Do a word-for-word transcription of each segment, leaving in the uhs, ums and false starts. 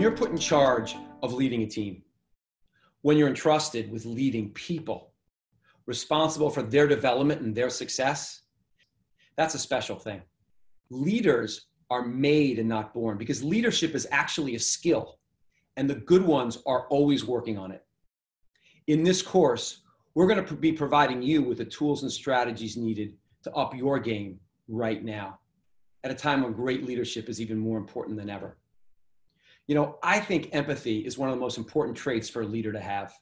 When you're put in charge of leading a team, when you're entrusted with leading people, responsible for their development and their success, that's a special thing. Leaders are made and not born, because leadership is actually a skill, and the good ones are always working on it. In this course, we're going to be providing you with the tools and strategies needed to up your game right now, at a time when great leadership is even more important than ever. You know, I think empathy is one of the most important traits for a leader to have.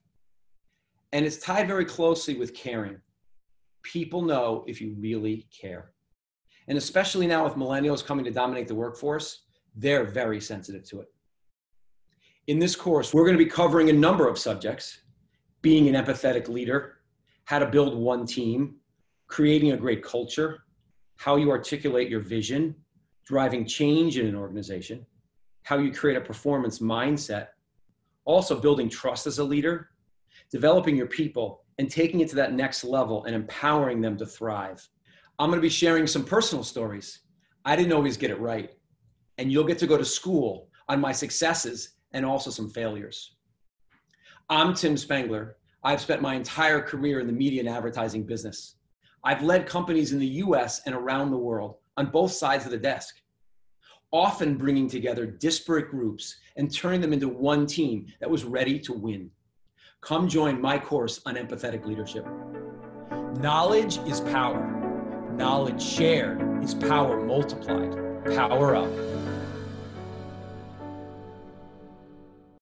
And it's tied very closely with caring. People know if you really care. And especially now with millennials coming to dominate the workforce, they're very sensitive to it. In this course, we're going to be covering a number of subjects: being an empathetic leader, how to build one team, creating a great culture, how you articulate your vision, driving change in an organization, how you create a performance mindset, also building trust as a leader, developing your people, and taking it to that next level and empowering them to thrive. I'm going to be sharing some personal stories. I didn't always get it right. And you'll get to go to school on my successes and also some failures. I'm Tim Spengler. I've spent my entire career in the media and advertising business. I've led companies in the U S and around the world on both sides of the desk, often bringing together disparate groups and turning them into one team that was ready to win. Come join my course on empathetic leadership. Knowledge is power. Knowledge shared is power multiplied. Power up.